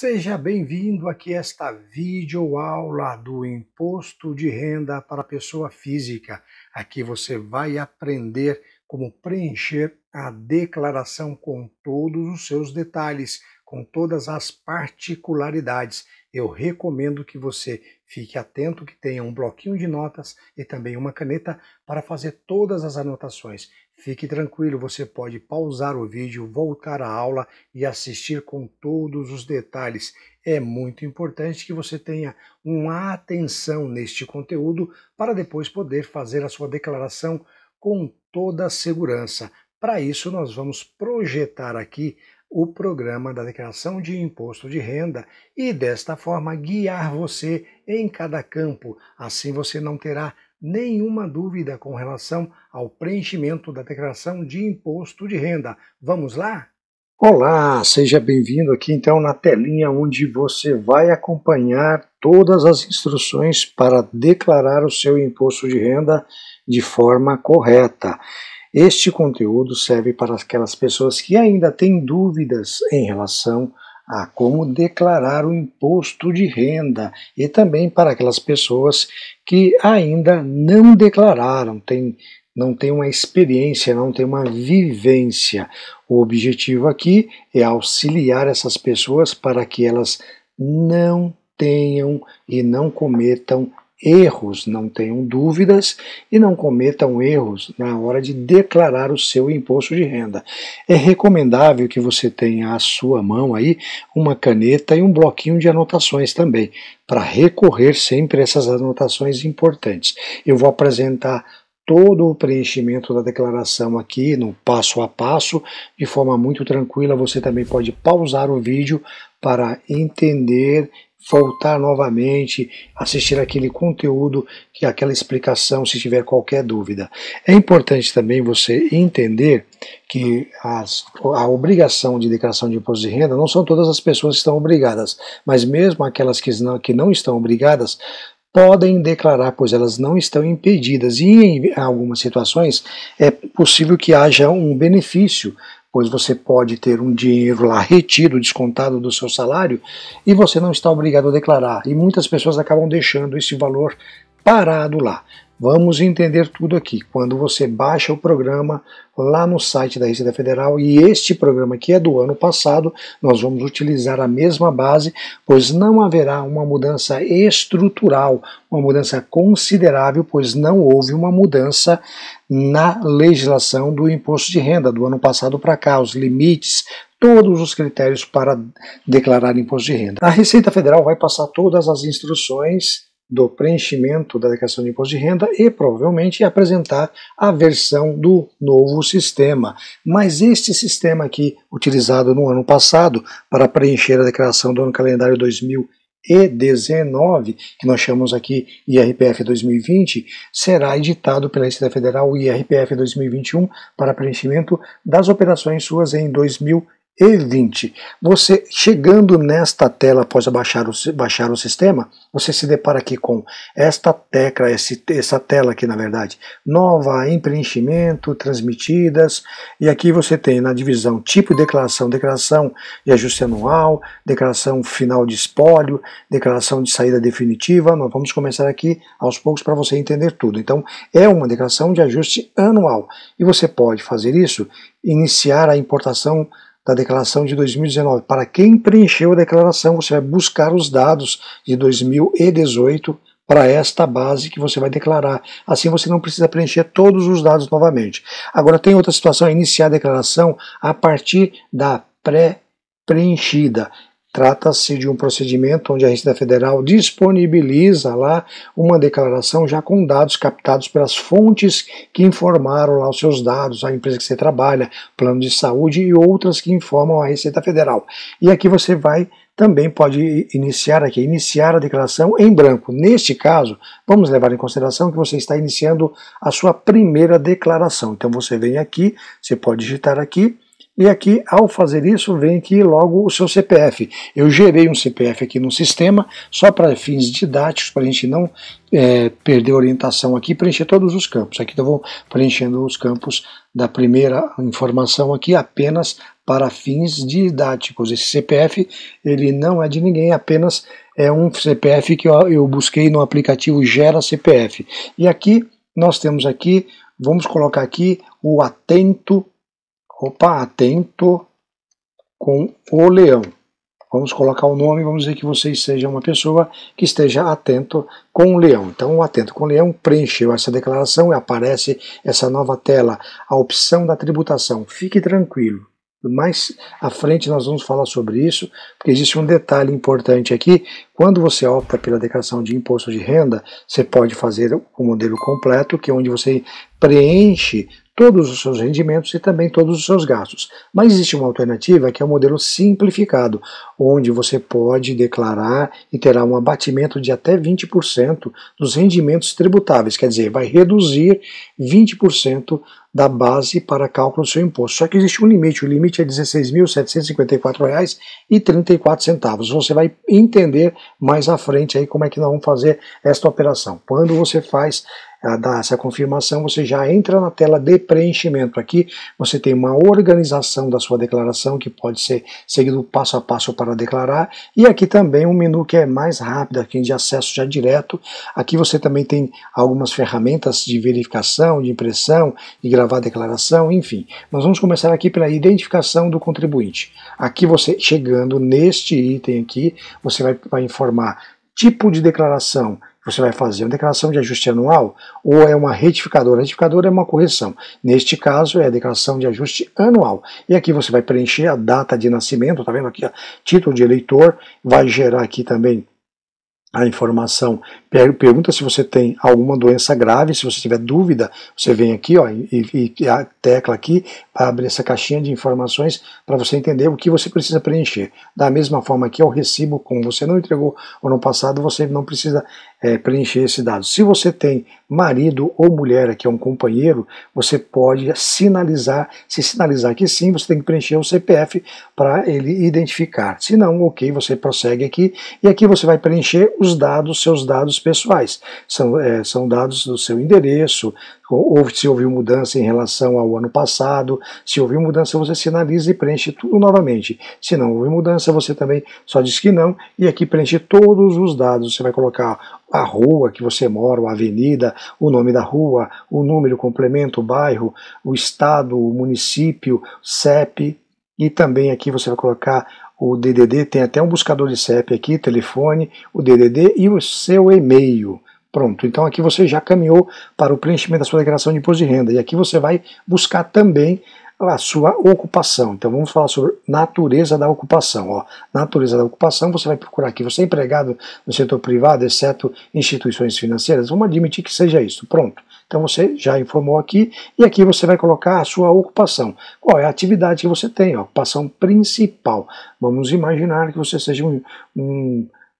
Seja bem-vindo aqui a esta videoaula do Imposto de Renda para a Pessoa Física. Aqui você vai aprender como preencher a declaração com todos os seus detalhes, com todas as particularidades. Eu recomendo que você fique atento, que tenha um bloquinho de notas e também uma caneta para fazer todas as anotações. Fique tranquilo, você pode pausar o vídeo, voltar à aula e assistir com todos os detalhes. É muito importante que você tenha uma atenção neste conteúdo para depois poder fazer a sua declaração com toda a segurança. Para isso, nós vamos projetar aqui o programa da declaração de imposto de renda e, desta forma, guiar você em cada campo. Assim, você não terá nenhuma dúvida com relação ao preenchimento da declaração de imposto de renda. Vamos lá? Olá, seja bem-vindo aqui então na telinha onde você vai acompanhar todas as instruções para declarar o seu imposto de renda de forma correta. Este conteúdo serve para aquelas pessoas que ainda têm dúvidas em relação a como declarar o imposto de renda e também para aquelas pessoas que ainda não declararam, não tem uma experiência, não tem uma vivência. O objetivo aqui é auxiliar essas pessoas para que elas não tenham e não cometam erros, não tenham dúvidas e não cometam erros na hora de declarar o seu imposto de renda. É recomendável que você tenha à sua mão aí uma caneta e um bloquinho de anotações também, para recorrer sempre a essas anotações importantes. Eu vou apresentar todo o preenchimento da declaração aqui no passo a passo, de forma muito tranquila. Você também pode pausar o vídeo para entender, voltar novamente, assistir aquele conteúdo, aquela explicação, se tiver qualquer dúvida. É importante também você entender que a obrigação de declaração de imposto de renda, não são todas as pessoas que estão obrigadas, mas mesmo aquelas que não estão obrigadas, podem declarar, pois elas não estão impedidas. E em algumas situações é possível que haja um benefício, pois você pode ter um dinheiro lá retido, descontado do seu salário, e você não está obrigado a declarar. E muitas pessoas acabam deixando esse valor parado lá. Vamos entender tudo aqui. Quando você baixa o programa lá no site da Receita Federal, e este programa aqui é do ano passado, nós vamos utilizar a mesma base, pois não haverá uma mudança estrutural, uma mudança considerável, pois não houve uma mudança na legislação do imposto de renda do ano passado para cá, os limites, todos os critérios para declarar imposto de renda. A Receita Federal vai passar todas as instruções do preenchimento da declaração de imposto de renda e provavelmente apresentar a versão do novo sistema. Mas este sistema aqui, utilizado no ano passado para preencher a declaração do ano calendário 2019, que nós chamamos aqui IRPF 2020, será editado pela Receita Federal IRPF 2021 para preenchimento das operações suas em 2020. Você chegando nesta tela após baixar o sistema, você se depara aqui com esta tecla, essa tela aqui na verdade, nova em preenchimento, transmitidas, e aqui você tem na divisão tipo de declaração, declaração de ajuste anual, declaração final de espólio, declaração de saída definitiva. Nós vamos começar aqui aos poucos para você entender tudo. Então é uma declaração de ajuste anual e você pode fazer isso, iniciar a importação da declaração de 2019. Para quem preencheu a declaração, você vai buscar os dados de 2018 para esta base que você vai declarar. Assim você não precisa preencher todos os dados novamente. Agora tem outra situação, é iniciar a declaração a partir da pré-preenchida. Trata-se de um procedimento onde a Receita Federal disponibiliza lá uma declaração já com dados captados pelas fontes que informaram lá os seus dados, a empresa que você trabalha, plano de saúde e outras que informam a Receita Federal. E aqui você vai também pode iniciar a declaração em branco. Neste caso, vamos levar em consideração que você está iniciando a sua primeira declaração. Então você vem aqui, você pode digitar aqui, E aqui, ao fazer isso, vem aqui logo o seu CPF. Eu gerei um CPF aqui no sistema, só para fins didáticos, para a gente não perder orientação aqui, preencher todos os campos. Aqui eu vou preenchendo os campos da primeira informação aqui, apenas para fins didáticos. Esse CPF, ele não é de ninguém, apenas é um CPF que eu busquei no aplicativo Gera CPF. E aqui, nós temos aqui, vamos colocar aqui o atento, atento com o leão. Vamos colocar o nome, vamos dizer que vocês sejam uma pessoa que esteja atento com o leão. Então, o atento com o leão preencheu essa declaração e aparece essa nova tela, a opção da tributação. Fique tranquilo. Mais à frente nós vamos falar sobre isso, porque existe um detalhe importante aqui. Quando você opta pela declaração de imposto de renda, você pode fazer o modelo completo, que é onde você preenche todos os seus rendimentos e também todos os seus gastos. Mas existe uma alternativa que é o modelo simplificado, onde você pode declarar e terá um abatimento de até 20% dos rendimentos tributáveis, quer dizer, vai reduzir 20% da base para cálculo do seu imposto. Só que existe um limite, o limite é R$ 16.754,34. Você vai entender mais à frente aí como é que nós vamos fazer esta operação. Quando você faz essa confirmação, você já entra na tela de preenchimento. Aqui você tem uma organização da sua declaração que pode ser seguido passo a passo para declarar, e aqui também um menu que é mais rápido, aqui de acesso já direto. Aqui você também tem algumas ferramentas de verificação, de impressão, de gravar a declaração, enfim. Nós vamos começar aqui pela identificação do contribuinte. Aqui você, chegando neste item aqui, você vai informar tipo de declaração. Você vai fazer uma declaração de ajuste anual ou é uma retificadora? A retificadora é uma correção. Neste caso, é a declaração de ajuste anual. E aqui você vai preencher a data de nascimento, tá vendo aqui, ó, título de eleitor, vai gerar aqui também a informação, pergunta se você tem alguma doença grave. Se você tiver dúvida, você vem aqui, ó, e a tecla aqui para abrir essa caixinha de informações para você entender o que você precisa preencher. Da mesma forma que é o recibo, como você não entregou ano passado, você não precisa preencher esse dado. Se você tem marido ou mulher, que é um companheiro, você pode sinalizar. Se sinalizar que sim, você tem que preencher o CPF para ele identificar. Se não, ok, você prossegue aqui, e aqui você vai preencher os dados, seus dados pessoais. São dados do seu endereço, ou se houve mudança em relação ao ano passado. Se houve mudança, você sinaliza e preenche tudo novamente. Se não houve mudança, você também só diz que não, e aqui preenche todos os dados. Você vai colocar a rua que você mora, a avenida, o nome da rua, o número, o complemento, o bairro, o estado, o município, CEP, e também aqui você vai colocar o DDD, tem até um buscador de CEP aqui, telefone, o DDD e o seu e-mail. Pronto, então aqui você já caminhou para o preenchimento da sua declaração de imposto de renda, e aqui você vai buscar também a sua ocupação. Então vamos falar sobre natureza da ocupação. Ó, natureza da ocupação, você vai procurar aqui, você é empregado no setor privado, exceto instituições financeiras, vamos admitir que seja isso, pronto. Então você já informou aqui, e aqui você vai colocar a sua ocupação. Qual é a atividade que você tem? Ó, ocupação principal. Vamos imaginar que você seja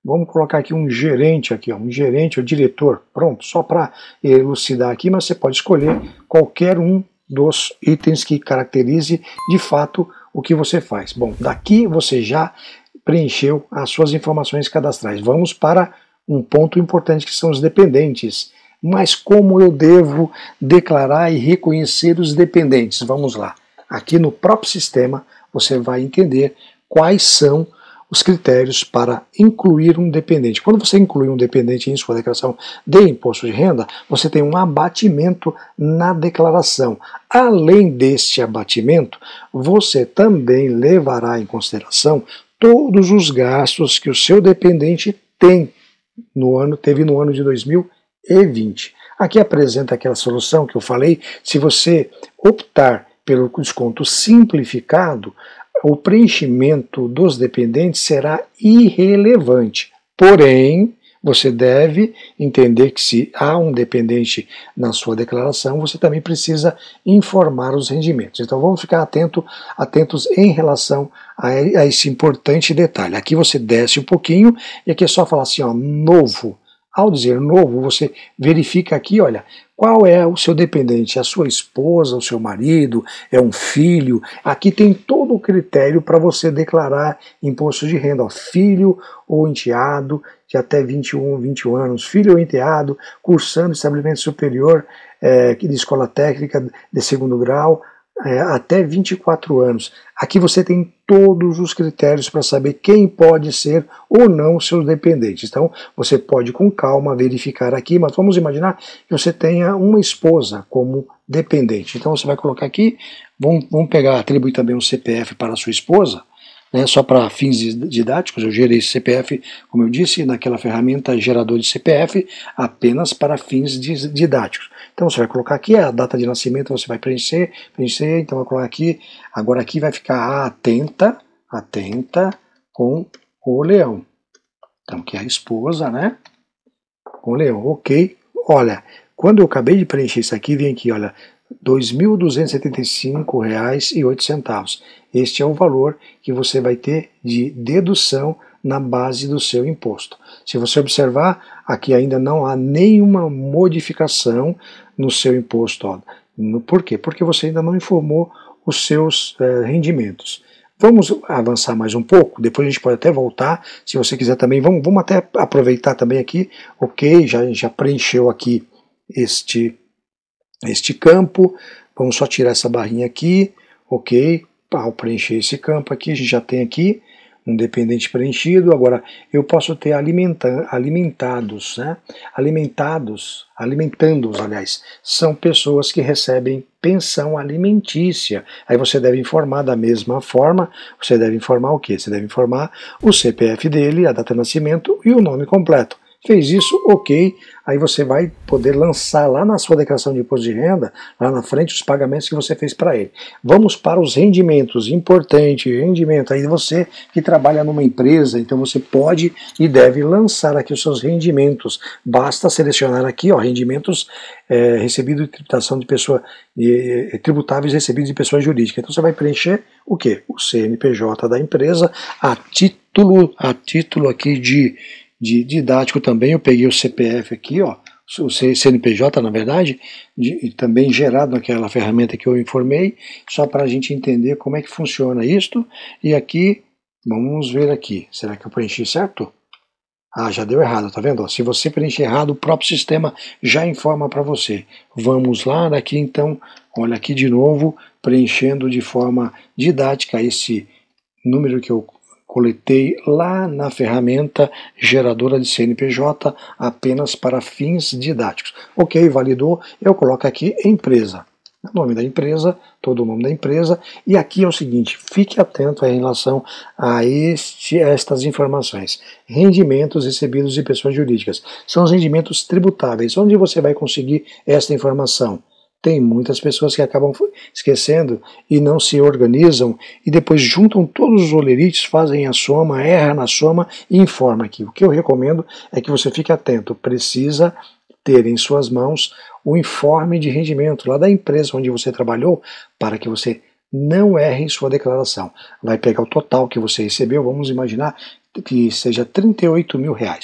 vamos colocar aqui um gerente, aqui, ó, um gerente ou diretor, pronto, só para elucidar aqui, mas você pode escolher qualquer um dos itens que caracterize de fato o que você faz. Bom, daqui você já preencheu as suas informações cadastrais. Vamos para um ponto importante, que são os dependentes. Mas como eu devo declarar e reconhecer os dependentes? Vamos lá. Aqui no próprio sistema você vai entender quais são os critérios para incluir um dependente. Quando você inclui um dependente em sua declaração de imposto de renda, você tem um abatimento na declaração. Além deste abatimento, você também levará em consideração todos os gastos que o seu dependente teve no ano de 2020. Aqui apresenta aquela solução que eu falei. Se você optar pelo desconto simplificado, o preenchimento dos dependentes será irrelevante. Porém, você deve entender que se há um dependente na sua declaração, você também precisa informar os rendimentos. Então vamos ficar atentos em relação a esse importante detalhe. Aqui você desce um pouquinho, e aqui é só falar assim, ó, novo. Ao dizer novo, você verifica aqui, olha, Qual é o seu dependente? É a sua esposa, o seu marido, é um filho? Aqui tem todo o critério para você declarar imposto de renda. Ó, filho ou enteado de até 21 anos, filho ou enteado, cursando estabelecimento superior de escola técnica de segundo grau, até 24 anos. Aqui você tem todos os critérios para saber quem pode ser ou não seu dependente. Então, você pode com calma verificar aqui, mas vamos imaginar que você tenha uma esposa como dependente. Então, você vai colocar aqui, vamos pegar, atribuir também um CPF para a sua esposa, né, só para fins didáticos. Eu gerei CPF, como eu disse, naquela ferramenta gerador de CPF, apenas para fins didáticos. Então você vai colocar aqui a data de nascimento, você vai preencher, então vai colocar aqui, agora aqui vai ficar atenta com o leão. Então que é a esposa, né? Com o leão, ok. Olha, quando eu acabei de preencher isso aqui, vem aqui, olha, R$ 2.275,08. Este é o valor que você vai ter de dedução na base do seu imposto. Se você observar, aqui ainda não há nenhuma modificação no seu imposto. Ó. Por quê? Porque você ainda não informou os seus rendimentos. Vamos avançar mais um pouco, depois a gente pode até voltar, se você quiser também. Vamos até aproveitar também aqui, ok, já preencheu aqui este campo, vamos só tirar essa barrinha aqui, ok, ao preencher esse campo aqui, a gente já tem aqui um dependente preenchido. Agora eu posso ter alimentados, né? Alimentandos, aliás, são pessoas que recebem pensão alimentícia. Aí você deve informar da mesma forma, você deve informar o quê? Você deve informar o CPF dele, a data de nascimento e o nome completo. Fez isso, ok, aí você vai poder lançar lá na sua declaração de imposto de renda, lá na frente, os pagamentos que você fez para ele. Vamos para os rendimentos, importante, rendimento. Aí você que trabalha numa empresa, então você pode e deve lançar aqui os seus rendimentos. Basta selecionar aqui, ó, rendimentos recebidos de tributação de pessoa, tributáveis recebidos de pessoa jurídica. Então você vai preencher o quê? O CNPJ da empresa, a título aqui de didático também, eu peguei o CPF aqui, ó, o CNPJ, na verdade, também gerado naquela ferramenta que eu informei, só para a gente entender como é que funciona isto. E aqui, vamos ver aqui, será que eu preenchi certo? Ah, já deu errado, tá vendo? Ó, se você preencher errado, o próprio sistema já informa para você. Vamos lá, daqui então, olha aqui de novo, preenchendo de forma didática esse número que eu coletei lá na ferramenta geradora de CNPJ, apenas para fins didáticos. Ok, validou, eu coloco aqui empresa, o nome da empresa, todo o nome da empresa, e aqui é o seguinte, fique atento em relação a estas informações. Rendimentos recebidos de pessoas jurídicas, são os rendimentos tributáveis. Onde você vai conseguir esta informação? Tem muitas pessoas que acabam esquecendo e não se organizam e depois juntam todos os olerites, fazem a soma, erra na soma e informa aqui. O que eu recomendo é que você fique atento, precisa ter em suas mãos o informe de rendimento lá da empresa onde você trabalhou para que você não erre em sua declaração. Vai pegar o total que você recebeu, vamos imaginar que seja R$ 38.000. R$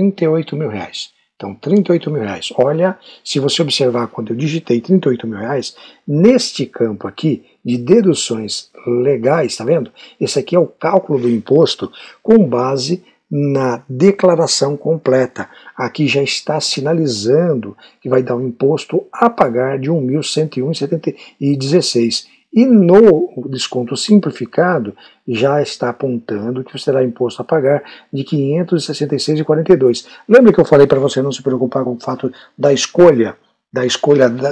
38.000. Então, R$ 38.000. Olha, se você observar, quando eu digitei R$ 38.000, neste campo aqui de deduções legais, tá vendo? Esse aqui é o cálculo do imposto com base na declaração completa. Aqui já está sinalizando que vai dar um imposto a pagar de R$ 1.101,16. E no desconto simplificado já está apontando que será imposto a pagar de R$ 566,42. Lembra que eu falei para você não se preocupar com o fato da escolha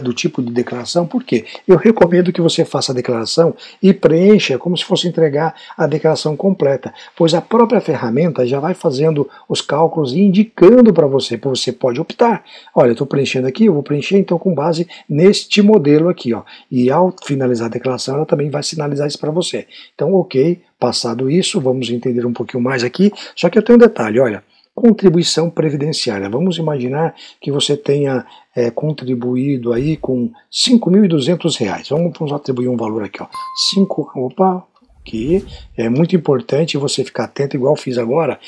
do tipo de declaração? Por quê? Eu recomendo que você faça a declaração e preencha como se fosse entregar a declaração completa, pois a própria ferramenta já vai fazendo os cálculos e indicando para você, porque você pode optar. Olha, eu estou preenchendo aqui, eu vou preencher então com base neste modelo aqui, ó. E ao finalizar a declaração, ela também vai sinalizar isso para você. Então, ok, passado isso, vamos entender um pouquinho mais aqui, só que eu tenho um detalhe, olha. Contribuição previdenciária. Vamos imaginar que você tenha contribuído aí com R$ 5.200. Vamos atribuir um valor aqui, ó. Opa, aqui. É muito importante você ficar atento, igual eu fiz agora,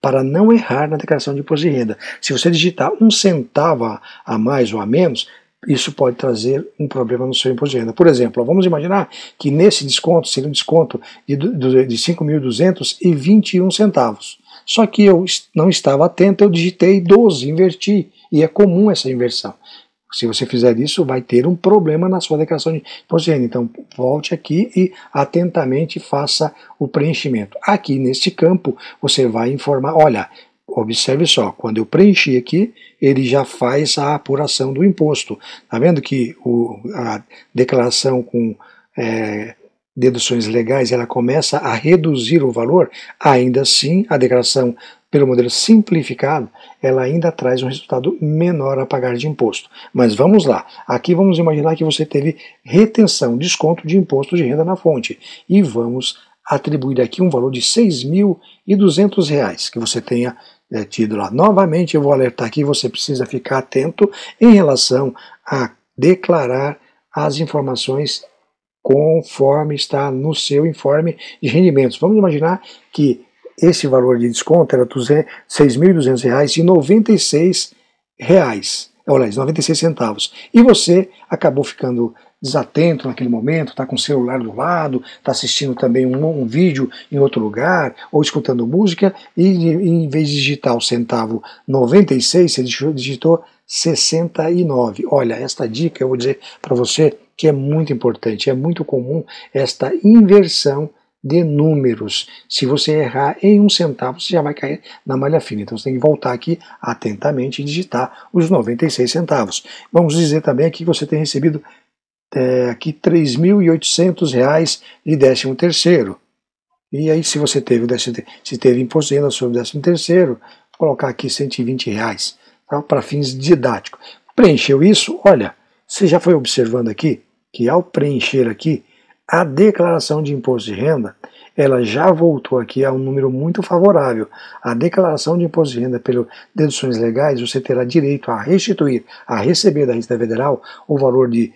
para não errar na declaração de imposto de renda. Se você digitar um centavo a mais ou a menos, isso pode trazer um problema no seu imposto de renda. Por exemplo, vamos imaginar que nesse desconto seria um desconto de R$ 5.221. Só que eu não estava atento, eu digitei 12, inverti, e é comum essa inversão. Se você fizer isso, vai ter um problema na sua declaração de imposto de renda. Então, volte aqui e atentamente faça o preenchimento. Aqui, neste campo, você vai informar, olha, observe só, quando eu preenchi aqui, ele já faz a apuração do imposto. Está vendo que a declaração com deduções legais, ela começa a reduzir o valor? Ainda assim, a declaração pelo modelo simplificado, ela ainda traz um resultado menor a pagar de imposto. Mas vamos lá, aqui vamos imaginar que você teve retenção, desconto de imposto de renda na fonte, e vamos atribuir aqui um valor de R$ 6.200 que você tenha tido lá. Novamente eu vou alertar aqui, você precisa ficar atento em relação a declarar as informações conforme está no seu informe de rendimentos. Vamos imaginar que esse valor de desconto era R$ 6.200,96, olha, R$ 0,96, e você acabou ficando desatento naquele momento, está com o celular do lado, está assistindo também um vídeo em outro lugar, ou escutando música, e em vez de digitar o centavo 96, você digitou 69. Olha, esta dica eu vou dizer para você que é muito importante, é muito comum esta inversão de números. Se você errar em um centavo, você já vai cair na malha fina. Então você tem que voltar aqui atentamente e digitar os 96 centavos. Vamos dizer também aqui que você tem recebido aqui R$ 3.800 de 13º. E aí, se você teve imposto de renda sobre o 13º, vou colocar aqui R$ 120, tá, para fins didáticos. Preencheu isso? Olha, você já foi observando aqui que ao preencher aqui a declaração de imposto de renda, ela já voltou aqui a um número muito favorável. A declaração de imposto de renda pelas deduções legais, você terá direito a restituir, a receber da Receita Federal, o valor de R$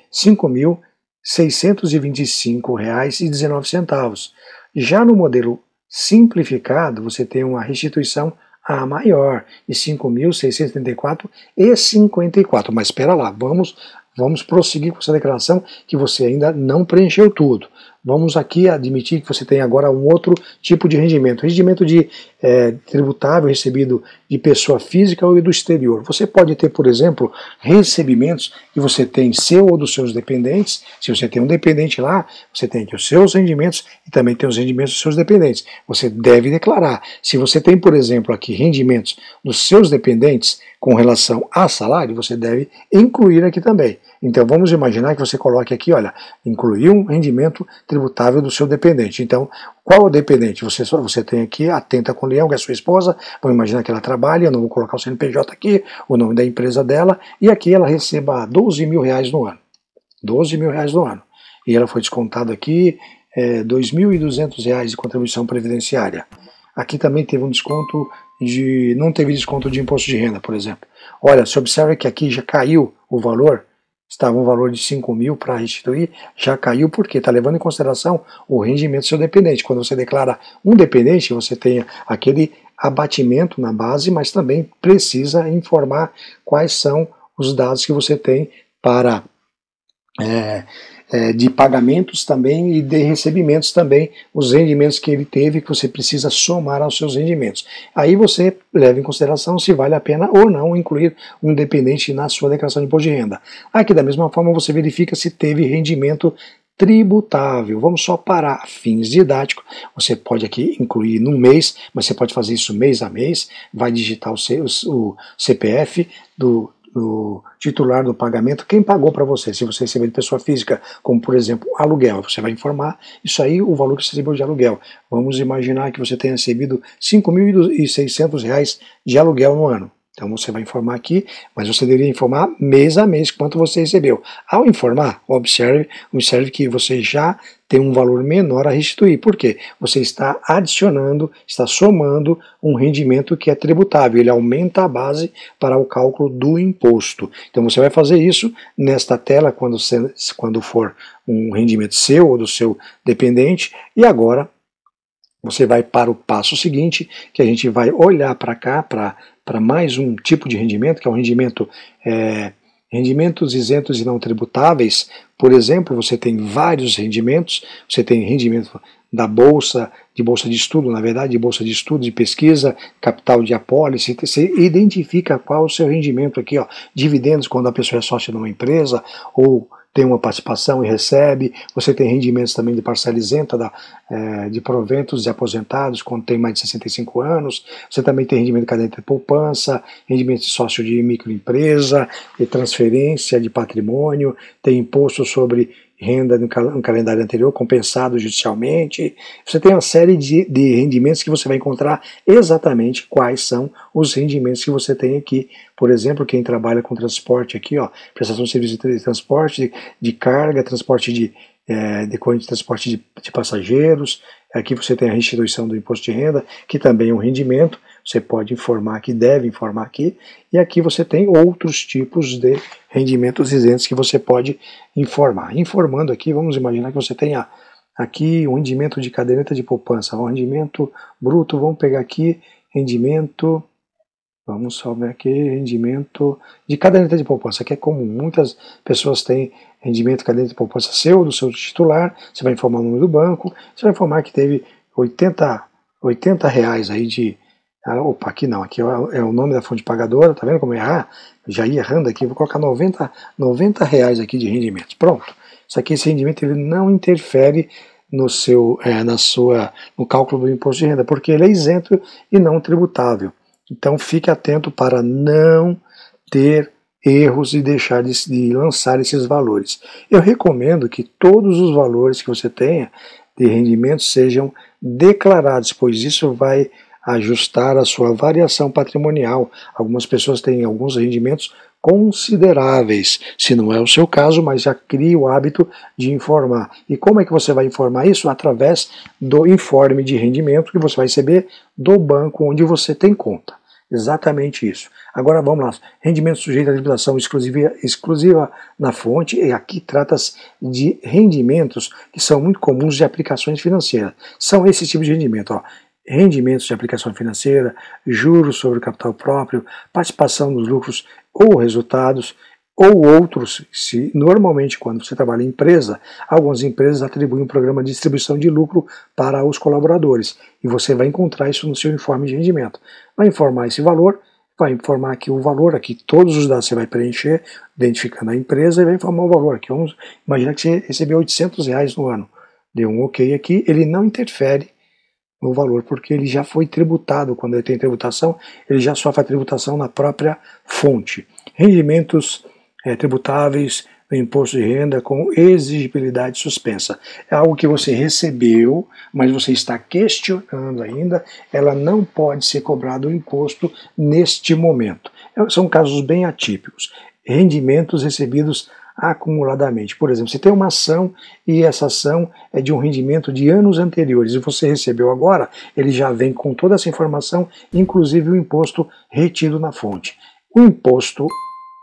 5.625,19. Já no modelo simplificado, você tem uma restituição a maior, de R$ 5.634,54. Mas espera lá, Vamos prosseguir com essa declaração que você ainda não preencheu tudo. Vamos aqui admitir que você tem agora um outro tipo de rendimento. Rendimento de tributável recebido de pessoa física ou do exterior. Você pode ter, por exemplo, recebimentos que você tem seu ou dos seus dependentes. Se você tem um dependente lá, você tem aqui os seus rendimentos e também tem os rendimentos dos seus dependentes. Você deve declarar. Se você tem, por exemplo, aqui rendimentos dos seus dependentes com relação a salário, você deve incluir aqui também. Então vamos imaginar que você coloque aqui, olha, incluir um rendimento tributável do seu dependente. Então, qual é o dependente? Você tem aqui, atenta com o Leão, que é a sua esposa, vamos imaginar que ela trabalha, eu não vou colocar o CNPJ aqui, o nome da empresa dela, e aqui ela receba R$ 12.000 no ano. R$ 12.000 no ano. E ela foi descontada aqui, R$ 2.200 de contribuição previdenciária. Aqui também teve um desconto de... não teve desconto de imposto de renda, por exemplo. Olha, você observa que aqui já caiu o valor. Estava um valor de R$ 5.000 para restituir, já caiu porque está levando em consideração o rendimento do seu dependente. Quando você declara um dependente, você tem aquele abatimento na base, mas também precisa informar quais são os dados que você tem para de pagamentos também e de recebimentos também, os rendimentos que ele teve, que você precisa somar aos seus rendimentos. Aí você leva em consideração se vale a pena ou não incluir um dependente na sua declaração de imposto de renda. Aqui da mesma forma você verifica se teve rendimento tributável. Vamos só para fins didáticos. Você pode aqui incluir no mês, mas você pode fazer isso mês a mês, vai digitar o CPF do titular do pagamento, quem pagou para você, se você recebeu de pessoa física, como por exemplo aluguel, você vai informar isso aí, o valor que você recebeu de aluguel. Vamos imaginar que você tenha recebido R$ 5.600 de aluguel no ano. Então você vai informar aqui, mas você deveria informar mês a mês quanto você recebeu. Ao informar, observe que você já tem um valor menor a restituir. Por quê? Você está adicionando, está somando um rendimento que é tributável. Ele aumenta a base para o cálculo do imposto. Então você vai fazer isso nesta tela quando for um rendimento seu ou do seu dependente. E agora Você vai para o passo seguinte, que a gente vai olhar para cá, para mais um tipo de rendimento, que é um rendimento, rendimentos isentos e não tributáveis. Por exemplo, você tem vários rendimentos, você tem rendimento da bolsa de estudo, na verdade, de bolsa de estudo, de pesquisa, capital de apólice, você identifica qual é o seu rendimento aqui, ó, dividendos quando a pessoa é sócia de uma empresa, ou tem uma participação e recebe, você tem rendimentos também de parcela isenta de proventos de aposentados, quando tem mais de 65 anos, você também tem rendimento de caderneta de poupança, rendimento de sócio de microempresa, de transferência de patrimônio, tem imposto sobre renda no calendário anterior, compensado judicialmente. Você tem uma série de rendimentos que você vai encontrar exatamente quais são os rendimentos que você tem aqui. Por exemplo, quem trabalha com transporte aqui, ó, prestação de serviço de transporte, de carga, transporte de transporte de passageiros. Aqui você tem a restituição do imposto de renda, que também é um rendimento. Você pode informar aqui, deve informar aqui. E aqui você tem outros tipos de rendimentos isentos que você pode informar. Informando aqui, vamos imaginar que você tenha aqui um rendimento de caderneta de poupança, um rendimento bruto, vamos pegar aqui, rendimento... Vamos só ver aqui, rendimento de caderneta de poupança, que é comum, muitas pessoas têm rendimento de caderneta de poupança seu, do seu titular, você vai informar o número do banco, você vai informar que teve 80 reais aí de... opa, aqui não, aqui é o nome da fonte pagadora, tá vendo como errar? Já ia errando aqui, vou colocar 90 reais aqui de rendimento, pronto. Isso aqui, esse rendimento, ele não interfere no cálculo do imposto de renda, porque ele é isento e não tributável. Então fique atento para não ter erros e deixar de lançar esses valores. Eu recomendo que todos os valores que você tenha de rendimento sejam declarados, pois isso vai ajustar a sua variação patrimonial. Algumas pessoas têm alguns rendimentos consideráveis, se não é o seu caso, mas já crie o hábito de informar. E como é que você vai informar isso? Através do informe de rendimento que você vai receber do banco onde você tem conta. Exatamente isso. Agora vamos lá, rendimento sujeito à tributação exclusiva na fonte, e aqui trata-se de rendimentos que são muito comuns de aplicações financeiras. São esse tipo de rendimento, ó. Rendimentos de aplicação financeira, juros sobre o capital próprio, participação nos lucros ou resultados, ou outros. Se normalmente, quando você trabalha em empresa, algumas empresas atribuem um programa de distribuição de lucro para os colaboradores, e você vai encontrar isso no seu informe de rendimento. Vai informar esse valor, vai informar aqui o valor, aqui todos os dados você vai preencher, identificando a empresa, e vai informar o valor. Aqui, vamos imaginar que você recebeu 800 reais no ano. Deu um ok aqui, ele não interfere no valor, porque ele já foi tributado. Quando ele tem tributação, ele já sofre a tributação na própria fonte. Rendimentos tributáveis no imposto de renda com exigibilidade suspensa. É algo que você recebeu, mas você está questionando ainda, ela não pode ser cobrada o imposto neste momento. São casos bem atípicos. Rendimentos recebidos acumuladamente. Por exemplo, você tem uma ação e essa ação é de um rendimento de anos anteriores e você recebeu agora, ele já vem com toda essa informação, inclusive o imposto retido na fonte. O imposto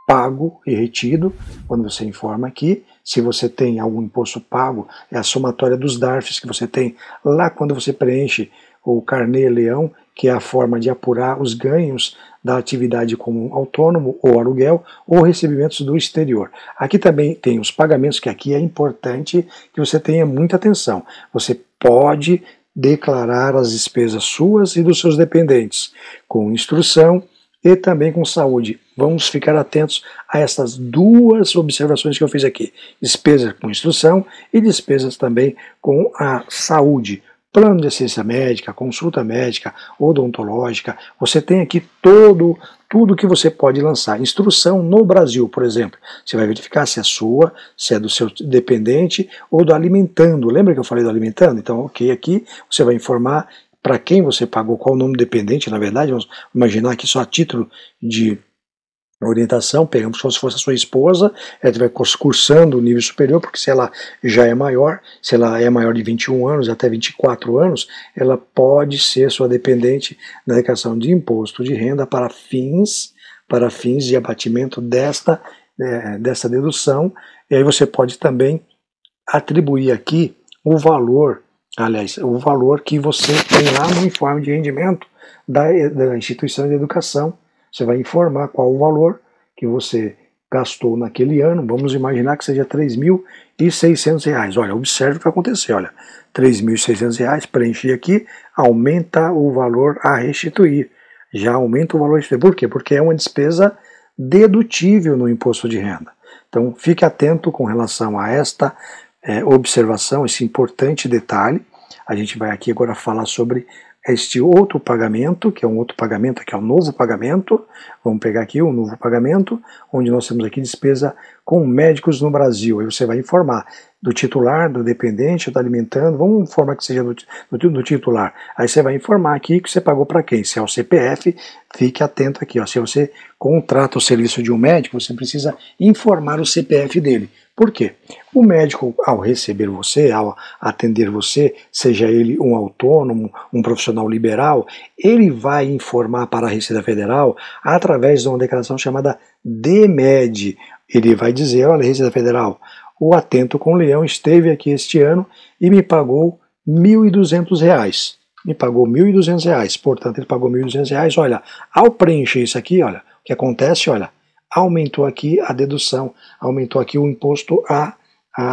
pago e retido, quando você informa aqui, se você tem algum imposto pago, é a somatória dos DARFs que você tem lá quando você preenche o carnê-leão, que é a forma de apurar os ganhos da atividade como autônomo ou aluguel ou recebimentos do exterior. Aqui também tem os pagamentos, que aqui é importante que você tenha muita atenção. Você pode declarar as despesas suas e dos seus dependentes com instrução e também com saúde. Vamos ficar atentos a essas duas observações que eu fiz aqui. Despesas com instrução e despesas também com a saúde. Plano de assistência médica, consulta médica, odontológica, você tem aqui tudo que você pode lançar. Instrução no Brasil, por exemplo, você vai verificar se é sua, se é do seu dependente ou do alimentando. Lembra que eu falei do alimentando? Então, ok, aqui você vai informar para quem você pagou, qual o nome do dependente, na verdade, vamos imaginar aqui só a título de orientação, pegamos como se fosse a sua esposa, ela vai cursando o nível superior, porque se ela já é maior, se ela é maior de 21 anos, até 24 anos, ela pode ser sua dependente na declaração de imposto de renda para fins de abatimento desta dedução, e aí você pode também atribuir aqui o valor aliás, o valor que você tem lá no informe de rendimento da instituição de educação. Você vai informar qual o valor que você gastou naquele ano. Vamos imaginar que seja R$ 3.600. Olha, observe o que aconteceu. Olha, R$ 3.600, preenchi aqui, aumenta o valor a restituir. Já aumenta o valor a restituir. Por quê? Porque é uma despesa dedutível no imposto de renda. Então, fique atento com relação a esta observação, esse importante detalhe. A gente vai aqui agora falar sobre este outro pagamento, que é um outro pagamento, que é um novo pagamento. Vamos pegar aqui um novo pagamento, onde nós temos aqui despesa com médicos no Brasil. Aí você vai informar do titular, do dependente, está alimentando, vamos informar que seja do titular. Aí você vai informar aqui que você pagou para quem, se é o CPF, fique atento aqui. Ó, se você contrata o serviço de um médico, você precisa informar o CPF dele. Por quê? O médico, ao receber você, ao atender você, seja ele um autônomo, um profissional liberal, ele vai informar para a Receita Federal, através de uma declaração chamada DMED. Ele vai dizer, olha, Receita Federal, o Atento com Leão esteve aqui este ano e me pagou R$ 1.200. Me pagou R$ 1.200, portanto, ele pagou R$ 1.200. Olha, ao preencher isso aqui, olha, o que acontece, olha, aumentou aqui a dedução, aumentou aqui o imposto a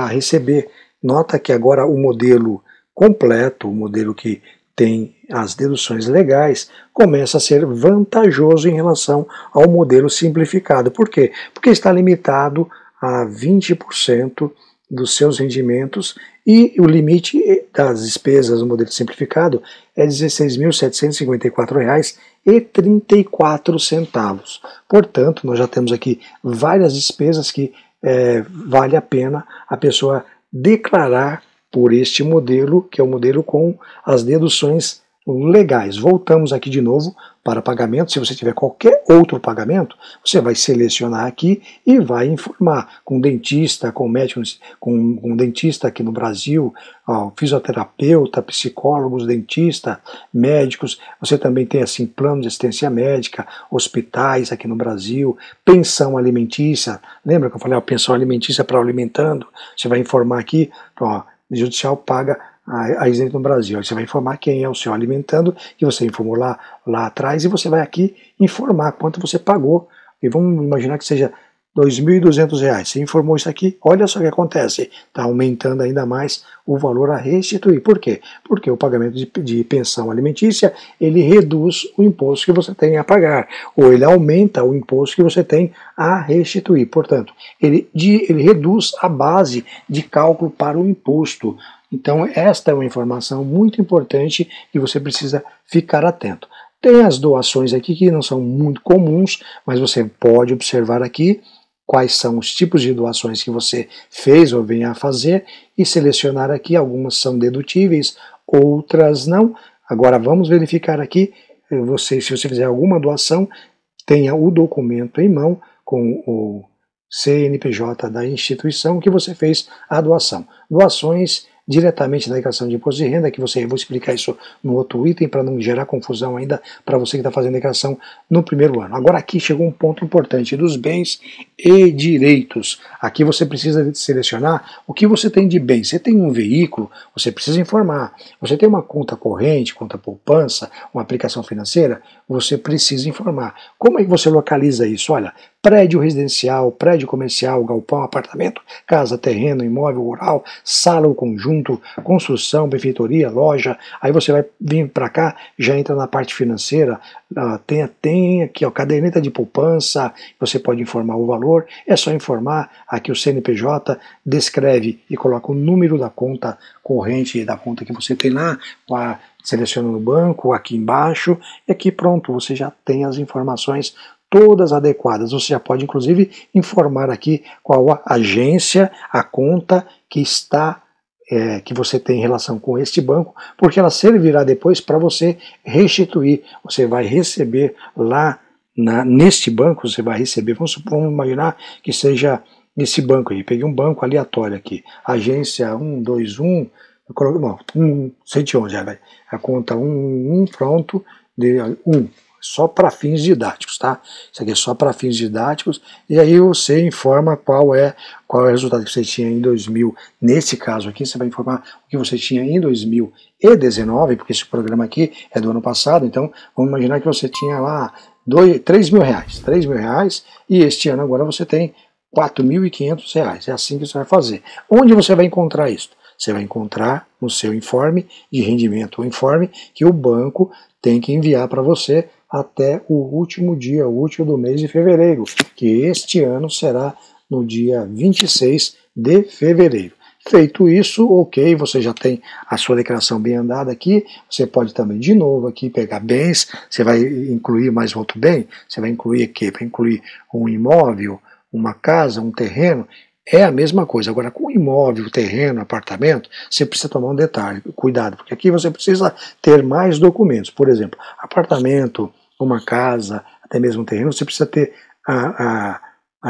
receber. Nota que agora o modelo completo, o modelo que tem as deduções legais, começa a ser vantajoso em relação ao modelo simplificado. Por quê? Porque está limitado a 20% dos seus rendimentos e o limite das despesas no modelo simplificado é R$ 16.754,34. Portanto, nós já temos aqui várias despesas que vale a pena a pessoa declarar por este modelo, que é o modelo com as deduções legais. Voltamos aqui de novo para pagamento. Se você tiver qualquer outro pagamento, você vai selecionar aqui e vai informar com dentista, com médico, com dentista aqui no Brasil, ó, fisioterapeuta, psicólogos, dentista, médicos. Você também tem assim plano de assistência médica, hospitais aqui no Brasil, pensão alimentícia. Lembra que eu falei, ó, pensão alimentícia para alimentando? Você vai informar aqui, ó, judicial paga a isento no Brasil. Aí você vai informar quem é o seu alimentando, que você informou lá atrás, e você vai aqui informar quanto você pagou. E vamos imaginar que seja R$ 2.200. Você informou isso aqui, olha só o que acontece. Está aumentando ainda mais o valor a restituir. Por quê? Porque o pagamento de pensão alimentícia, ele reduz o imposto que você tem a pagar, ou ele aumenta o imposto que você tem a restituir. Portanto, ele reduz a base de cálculo para o imposto. Então, esta é uma informação muito importante e você precisa ficar atento. Tem as doações aqui que não são muito comuns, mas você pode observar aqui quais são os tipos de doações que você fez ou venha a fazer e selecionar aqui. Algumas são dedutíveis, outras não. Agora vamos verificar aqui, se você fizer alguma doação, tenha o documento em mão com o CNPJ da instituição que você fez a doação. Doações diretamente da declaração de imposto de renda, que você, eu vou explicar isso no outro item para não gerar confusão ainda para você que está fazendo a declaração no primeiro ano. Agora aqui chegou um ponto importante dos bens e direitos. Aqui você precisa selecionar o que você tem de bem. Você tem um veículo, você precisa informar. Você tem uma conta corrente, conta poupança, uma aplicação financeira, você precisa informar. Como é que você localiza isso? Olha, prédio residencial, prédio comercial, galpão, apartamento, casa, terreno, imóvel rural, sala ou conjunto, construção, benfeitoria, loja. Aí você vai vir para cá, já entra na parte financeira, tem aqui a caderneta de poupança, você pode informar o valor, é só informar, aqui o CNPJ descreve e coloca o número da conta corrente, da conta que você tem lá, seleciona no banco, aqui embaixo, e aqui pronto, você já tem as informações todas adequadas. Você já pode inclusive informar aqui qual a agência, a conta que está que você tem em relação com este banco, porque ela servirá depois para você restituir. Você vai receber lá neste banco, você vai receber, vamos imaginar que seja nesse banco aí, peguei um banco aleatório aqui, agência 121, eu coloco, não, 111, a conta 111, pronto, 1. só para fins didáticos, tá? Isso aqui é só para fins didáticos, e aí você informa qual é o resultado que você tinha em 2000. Nesse caso aqui, você vai informar o que você tinha em 2019, porque esse programa aqui é do ano passado, então vamos imaginar que você tinha lá R$ 3.000, e este ano agora você tem R$ 4.500, é assim que você vai fazer. Onde você vai encontrar isso? Você vai encontrar no seu informe de rendimento, o informe que o banco tem que enviar para você até o último dia útil do mês de fevereiro, que este ano será no dia 26 de fevereiro. Feito isso, ok, você já tem a sua declaração bem andada aqui. Você pode também, de novo, aqui pegar bens. Você vai incluir mais outro bem? Você vai incluir o quê? Vai incluir um imóvel, uma casa, um terreno? É a mesma coisa. Agora, com imóvel, terreno, apartamento, você precisa tomar um detalhe, cuidado, porque aqui você precisa ter mais documentos. Por exemplo, apartamento, uma casa, até mesmo um terreno, você precisa ter a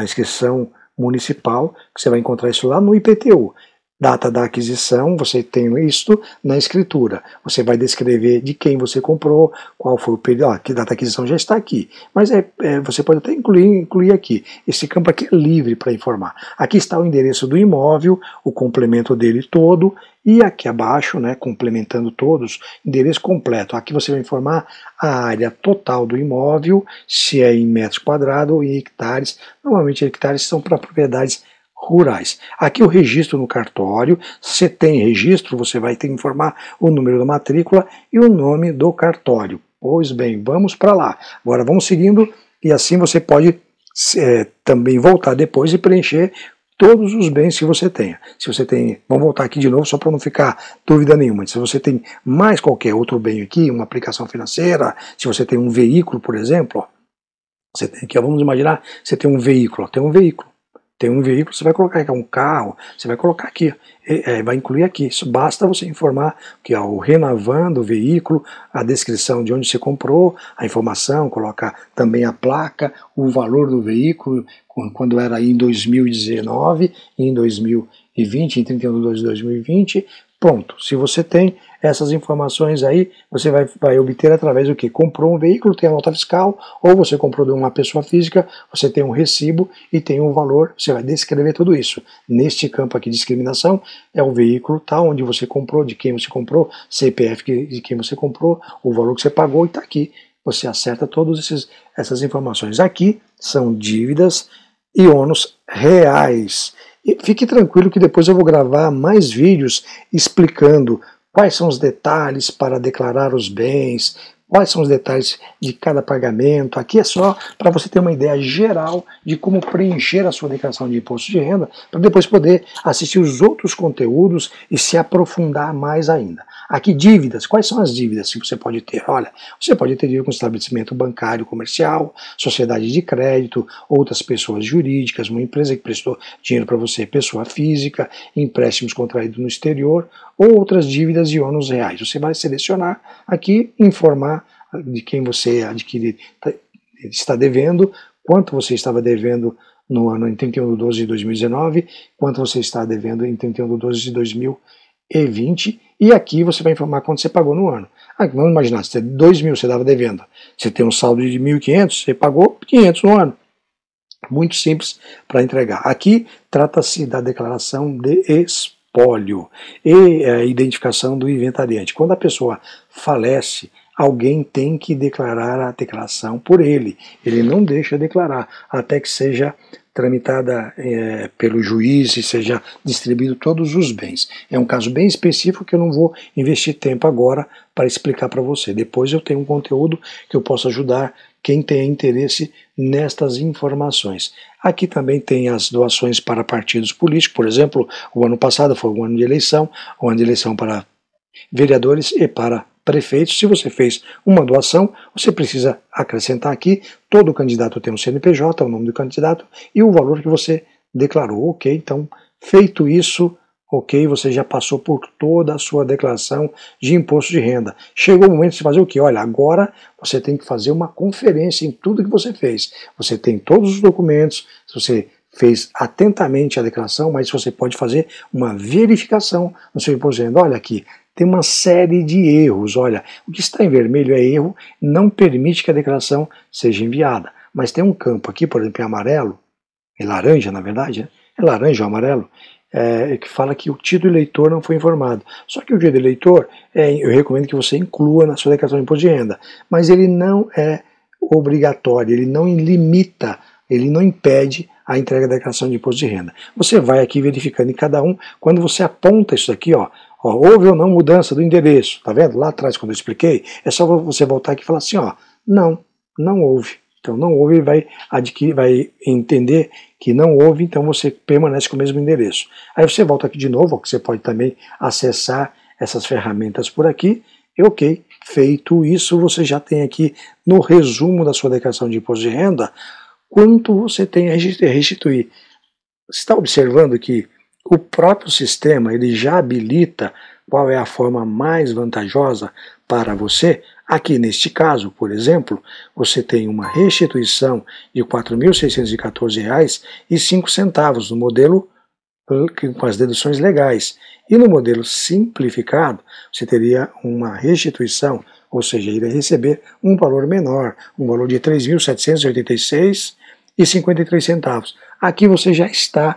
inscrição municipal, que você vai encontrar isso lá no IPTU. Data da aquisição, você tem isto na escritura. Você vai descrever de quem você comprou, qual foi o período, que data da aquisição já está aqui. Mas você pode até incluir aqui. Esse campo aqui é livre para informar. Aqui está o endereço do imóvel, o complemento dele todo, e aqui abaixo, né, complementando todos, endereço completo. Aqui você vai informar a área total do imóvel, se é em metros quadrados ou em hectares. Normalmente hectares são para propriedades rurais. Aqui o registro no cartório. Se tem registro, você vai ter que informar o número da matrícula e o nome do cartório. Pois bem, vamos para lá. Agora vamos seguindo, e assim você pode também voltar depois e preencher todos os bens que você tenha. Se você tem, vamos voltar aqui de novo só para não ficar dúvida nenhuma. Se você tem mais qualquer outro bem aqui, uma aplicação financeira, se você tem um veículo, por exemplo, ó, você tem aqui, ó, vamos imaginar, você tem um veículo, ó, tem um veículo, você vai colocar aqui um carro, você vai colocar aqui, vai incluir aqui. Isso basta você informar que ó, o Renavan do veículo, a descrição de onde você comprou, a informação, coloca também a placa, o valor do veículo, quando era em 2019, em 2020, em 31/12/2020, pronto. Se você tem essas informações aí, você vai obter através do que? Comprou um veículo, tem a nota fiscal, ou você comprou de uma pessoa física, você tem um recibo e tem um valor, você vai descrever tudo isso. Neste campo aqui de discriminação, é o veículo, tá, onde você comprou, de quem você comprou, CPF de quem você comprou, o valor que você pagou, e tá aqui. Você acerta todas essas informações. Aqui são dívidas e ônus reais. E fique tranquilo que depois eu vou gravar mais vídeos explicando quais são os detalhes para declarar os bens, quais são os detalhes de cada pagamento. Aqui é só para você ter uma ideia geral de como preencher a sua declaração de imposto de renda, para depois poder assistir os outros conteúdos e se aprofundar mais ainda. Aqui, dívidas. Quais são as dívidas que você pode ter? Olha, você pode ter dívida com estabelecimento bancário, comercial, sociedade de crédito, outras pessoas jurídicas, uma empresa que prestou dinheiro para você, pessoa física, empréstimos contraídos no exterior, ou outras dívidas e ônus reais. Você vai selecionar aqui, informar de quem você está devendo, quanto você estava devendo no ano em 31/12/2019, quanto você está devendo em 31/12/2020, e aqui você vai informar quanto você pagou no ano. Ah, vamos imaginar, se tem 2.000 você dava devendo, você tem um saldo de 1.500, você pagou 500 no ano. Muito simples para entregar. Aqui trata-se da declaração de espólio e a identificação do inventariante. Quando a pessoa falece, alguém tem que declarar a declaração por ele. Ele não deixa declarar até que seja tramitada pelo juiz e seja distribuído todos os bens. É um caso bem específico que eu não vou investir tempo agora para explicar para você. Depois eu tenho um conteúdo que eu posso ajudar quem tem interesse nestas informações. Aqui também tem as doações para partidos políticos. Por exemplo, o ano passado foi um ano de eleição para vereadores e para prefeito. Se você fez uma doação, você precisa acrescentar aqui, todo candidato tem um CNPJ, o nome do candidato e o valor que você declarou, ok? Então, feito isso, ok, você já passou por toda a sua declaração de imposto de renda. Chegou o momento de fazer o quê? Olha, agora você tem que fazer uma conferência em tudo que você fez. Você tem todos os documentos, se você fez atentamente a declaração, mas você pode fazer uma verificação no seu imposto de renda. Olha aqui, tem uma série de erros. Olha, o que está em vermelho é erro, não permite que a declaração seja enviada. Mas tem um campo aqui, por exemplo, em amarelo, é laranja na verdade, é laranja ou amarelo, que fala que o título eleitor não foi informado. Só que o título eleitor, eu recomendo que você inclua na sua declaração de imposto de renda, mas ele não é obrigatório, ele não limita, ele não impede a entrega da declaração de imposto de renda. Você vai aqui verificando em cada um, quando você aponta isso aqui, ó, houve ou não mudança do endereço, tá vendo? Lá atrás, quando eu expliquei, é só você voltar aqui e falar assim, ó, não houve. Então não houve, ele vai entender que não houve, então você permanece com o mesmo endereço. Aí você volta aqui de novo, ó, que você pode também acessar essas ferramentas por aqui, e ok, feito isso, você já tem aqui no resumo da sua declaração de imposto de renda, quanto você tem a restituir. Você está observando que o próprio sistema ele já habilita qual é a forma mais vantajosa para você. Aqui neste caso, por exemplo, você tem uma restituição de R$ 4.614,05 no modelo com as deduções legais. E no modelo simplificado, você teria uma restituição, ou seja, iria receber um valor menor, um valor de R$ 3.786,53. Aqui você já está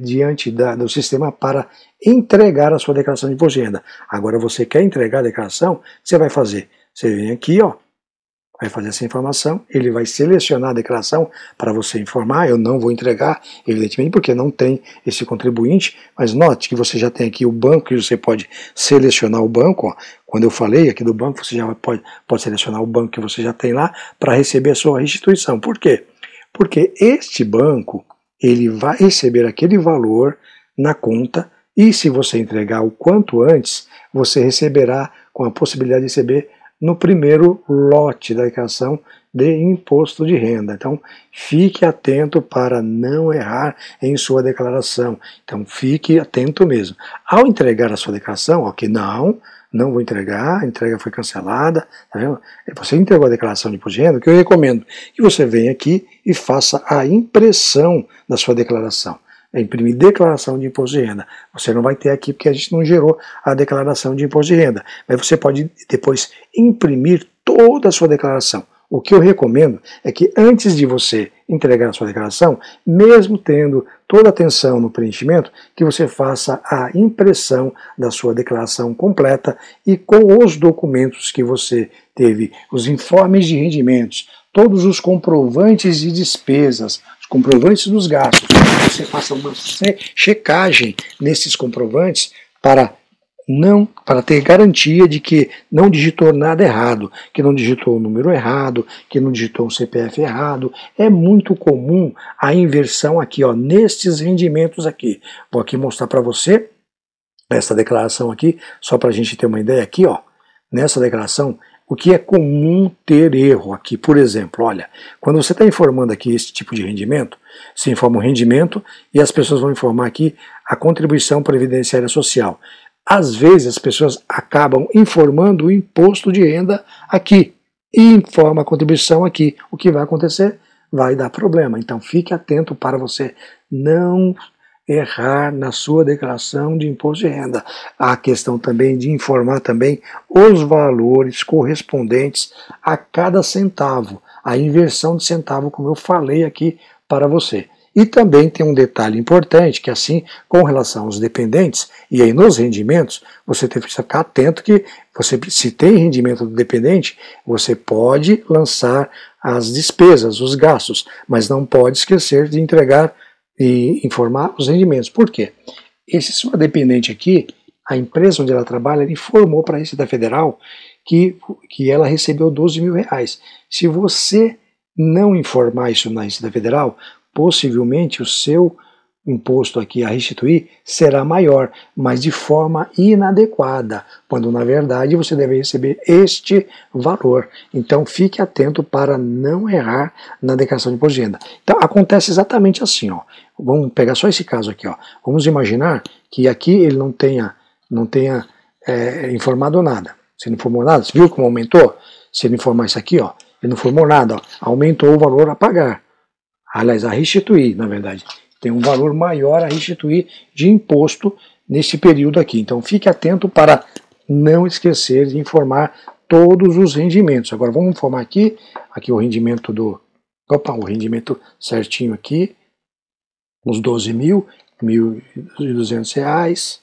diante do sistema para entregar a sua declaração de imposto de renda. Agora você quer entregar a declaração, você vai fazer. Você vem aqui, ó, vai fazer essa informação, ele vai selecionar a declaração para você informar. Eu não vou entregar, evidentemente, porque não tem esse contribuinte, mas note que você já tem aqui o banco e você pode selecionar o banco, ó. Quando eu falei aqui do banco, você já pode selecionar o banco que você já tem lá para receber a sua restituição. Por quê? Porque este banco, ele vai receber aquele valor na conta e se você entregar o quanto antes, você receberá com a possibilidade de receber no primeiro lote da declaração de imposto de renda. Então, fique atento para não errar em sua declaração. Então, fique atento mesmo. Ao entregar a sua declaração, ok, não vou entregar, a entrega foi cancelada, tá vendo? Você entregou a declaração de imposto de renda, que eu recomendo que você venha aqui e faça a impressão da sua declaração. É imprimir declaração de imposto de renda. Você não vai ter aqui porque a gente não gerou a declaração de imposto de renda. Mas você pode depois imprimir toda a sua declaração. O que eu recomendo é que antes de você entregar a sua declaração, mesmo tendo toda a atenção no preenchimento, que você faça a impressão da sua declaração completa e com os documentos que você teve, os informes de rendimentos, todos os comprovantes de despesas, os comprovantes dos gastos. Você faça uma checagem nesses comprovantes para ter garantia de que não digitou nada errado, que não digitou o número errado, que não digitou o CPF errado. É muito comum a inversão aqui, ó, nestes rendimentos aqui. Vou aqui mostrar para você essa declaração aqui, só para a gente ter uma ideia aqui, ó, nessa declaração, o que é comum ter erro aqui. Por exemplo, olha, quando você está informando aqui esse tipo de rendimento, se informa o rendimento e as pessoas vão informar aqui a contribuição previdenciária social. Às vezes as pessoas acabam informando o imposto de renda aqui e informa a contribuição aqui. O que vai acontecer? Vai dar problema. Então fique atento para você não errar na sua declaração de imposto de renda. A questão também de informar também os valores correspondentes a cada centavo, a inversão de centavo, como eu falei aqui para você. E também tem um detalhe importante, que assim, com relação aos dependentes, e aí nos rendimentos, você tem que ficar atento que você, se tem rendimento do dependente, você pode lançar as despesas, os gastos, mas não pode esquecer de entregar e informar os rendimentos. Por quê? Esse sua dependente aqui, a empresa onde ela trabalha, ela informou para a Receita Federal que ela recebeu R$ 12.000. Se você não informar isso na Receita Federal, possivelmente o seu imposto aqui a restituir será maior, mas de forma inadequada, quando na verdade você deve receber este valor. Então fique atento para não errar na declaração de imposto de renda. Então acontece exatamente assim, ó. Vamos pegar só esse caso aqui, ó. Vamos imaginar que aqui ele não tenha informado nada. Se não informou nada, você viu como aumentou? Se ele informar isso aqui, ó, ele não informou nada, ó, aumentou o valor a pagar. Aliás, a restituir, na verdade, tem um valor maior a restituir de imposto neste período aqui. Então fique atento para não esquecer de informar todos os rendimentos. Agora vamos informar aqui o rendimento o rendimento certinho aqui, os 12 mil, R$ 1.200,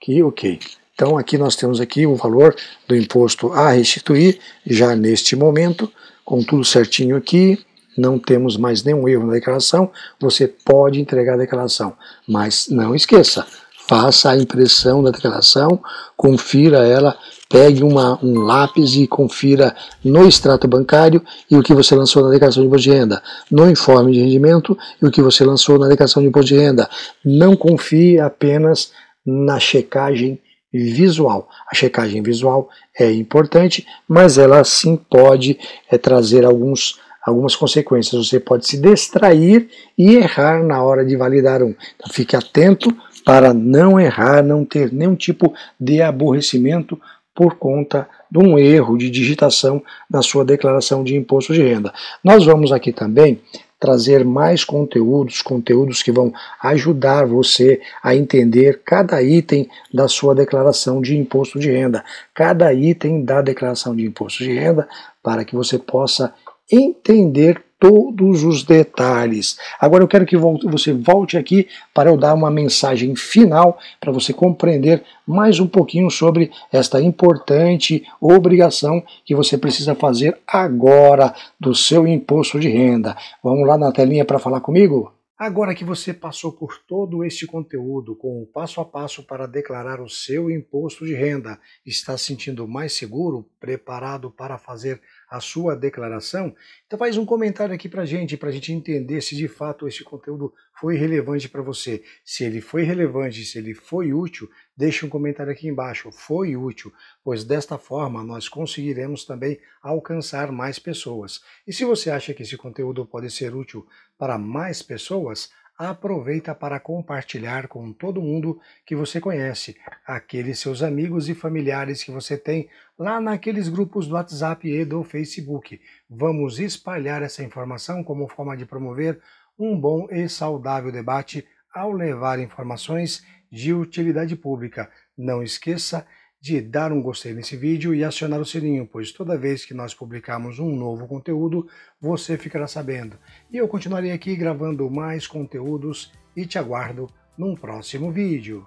aqui, ok. Então aqui nós temos aqui o valor do imposto a restituir, já neste momento, com tudo certinho aqui, não temos mais nenhum erro na declaração, você pode entregar a declaração, mas não esqueça, faça a impressão da declaração, confira ela, pegue um lápis e confira no extrato bancário e o que você lançou na declaração de imposto de renda, no informe de rendimento e o que você lançou na declaração de imposto de renda. Não confie apenas na checagem visual. A checagem visual é importante, mas ela sim pode trazer algumas consequências. Você pode se distrair e errar na hora de validar um. Então, fique atento para não errar, não ter nenhum tipo de aborrecimento por conta de um erro de digitação na sua declaração de imposto de renda. Nós vamos aqui também trazer mais conteúdos que vão ajudar você a entender cada item da sua declaração de imposto de renda, cada item da declaração de imposto de renda, para que você possa entender todos os detalhes. Agora eu quero que você volte aqui para eu dar uma mensagem final para você compreender mais um pouquinho sobre esta importante obrigação que você precisa fazer agora do seu imposto de renda. Vamos lá na telinha para falar comigo? Agora que você passou por todo este conteúdo com o passo a passo para declarar o seu imposto de renda, está se sentindo mais seguro, preparado para fazer a sua declaração? Então faz um comentário aqui para a gente entender se de fato esse conteúdo foi relevante para você. Se ele foi relevante, se ele foi útil, deixe um comentário aqui embaixo, foi útil, pois desta forma nós conseguiremos também alcançar mais pessoas. E se você acha que esse conteúdo pode ser útil para mais pessoas, aproveita para compartilhar com todo mundo que você conhece, aqueles seus amigos e familiares que você tem lá naqueles grupos do WhatsApp e do Facebook. Vamos espalhar essa informação como forma de promover um bom e saudável debate ao levar informações de utilidade pública. Não esqueça de dar um gostei nesse vídeo e acionar o sininho, pois toda vez que nós publicarmos um novo conteúdo, você ficará sabendo. E eu continuarei aqui gravando mais conteúdos e te aguardo num próximo vídeo.